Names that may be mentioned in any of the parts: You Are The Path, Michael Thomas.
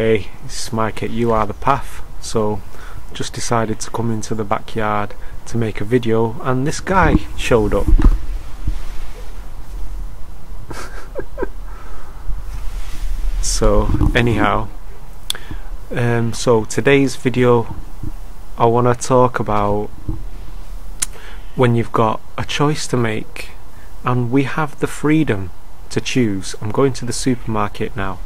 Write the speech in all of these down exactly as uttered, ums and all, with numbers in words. hey, this is Mike at You Are The Path. So just decided to come into the backyard to make a video, and this guy showed up. So anyhow, um, so today's video, I want to talk about when you've got a choice to make, and we have the freedom to choose. I'm going to the supermarket now.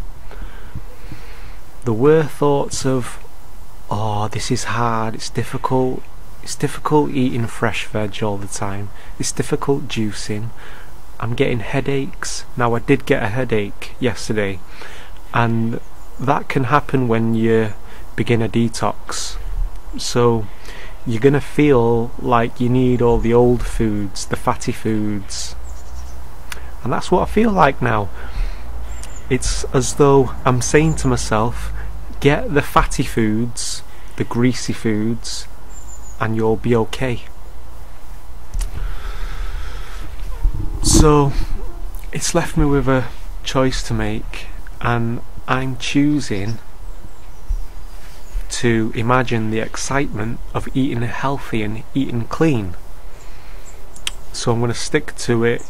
There were thoughts of, oh, this is hard, it's difficult, it's difficult eating fresh veg all the time, it's difficult juicing, I'm getting headaches. Now, I did get a headache yesterday, and that can happen when you begin a detox. So you're gonna feel like you need all the old foods, the fatty foods, and that's what I feel like now. It's as though I'm saying to myself, get the fatty foods, the greasy foods, and you'll be okay. So it's left me with a choice to make, and I'm choosing to imagine the excitement of eating healthy and eating clean. So I'm going to stick to it,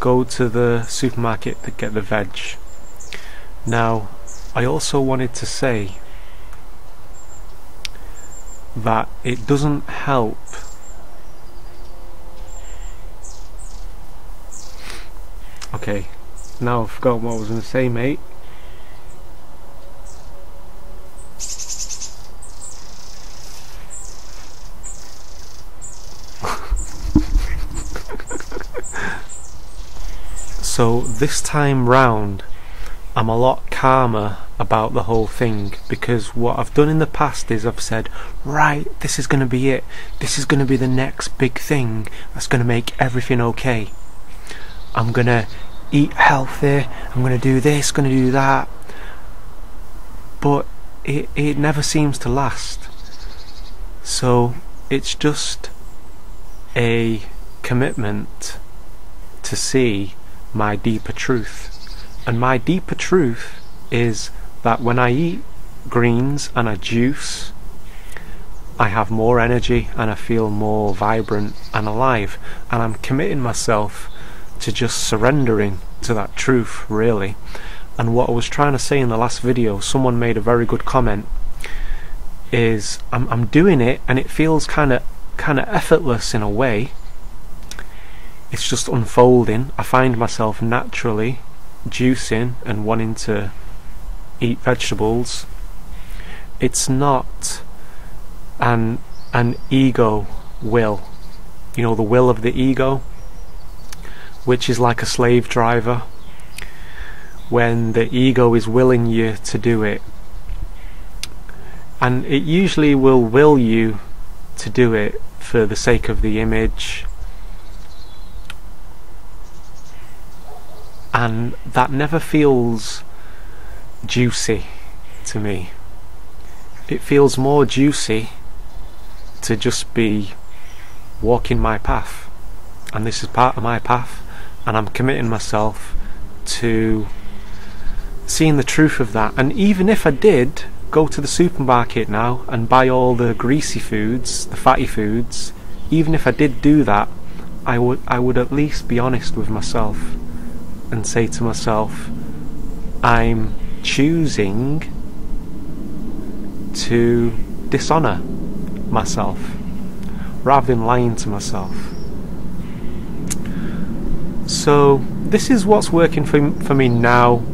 go to the supermarket to get the veg. Now, I also wanted to say that it doesn't help okay now I've forgotten what I was going to say, mate. So this time round, I'm a lot calmer about the whole thing, because what I've done in the past is I've said, right, this is going to be it, this is going to be the next big thing that's going to make everything okay. I'm going to eat healthy, I'm going to do this, going to do that, but it, it never seems to last. So it's just a commitment to see my deeper truth. And my deeper truth is that when I eat greens and I juice, I have more energy and I feel more vibrant and alive. And I'm committing myself to just surrendering to that truth, really. And what I was trying to say in the last video, someone made a very good comment, is I'm, I'm doing it and it feels kind of kind of effortless in a way. It's just unfolding. I find myself naturally juicing and wanting to eat vegetables. It's not an an ego will, you know, the will of the ego, which is like a slave driver. When the ego is willing you to do it, and it usually will will you to do it for the sake of the image, and that never feels juicy to me. It feels more juicy to just be walking my path, and this is part of my path, and I'm committing myself to seeing the truth of that. And even if I did go to the supermarket now and buy all the greasy foods, the fatty foods, even if I did do that, I would I would at least be honest with myself and say to myself, I'm choosing to dishonour myself rather than lying to myself. So this is what's working for, for me now,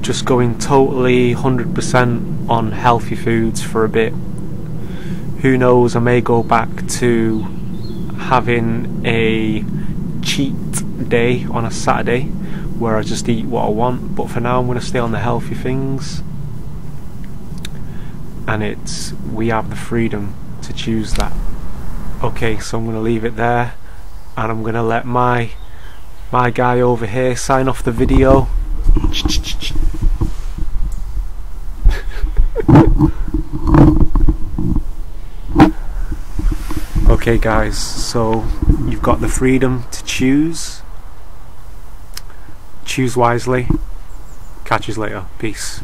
just going totally one hundred percent on healthy foods for a bit. Who knows, I may go back to having a cheat day on a Saturday where I just eat what I want, but for now I'm going to stay on the healthy things. And it's, we have the freedom to choose that. Okay, so I'm going to leave it there, and I'm going to let my my guy over here sign off the video. Okay guys, so you've got the freedom to choose. Choose wisely. Catch you later. Peace.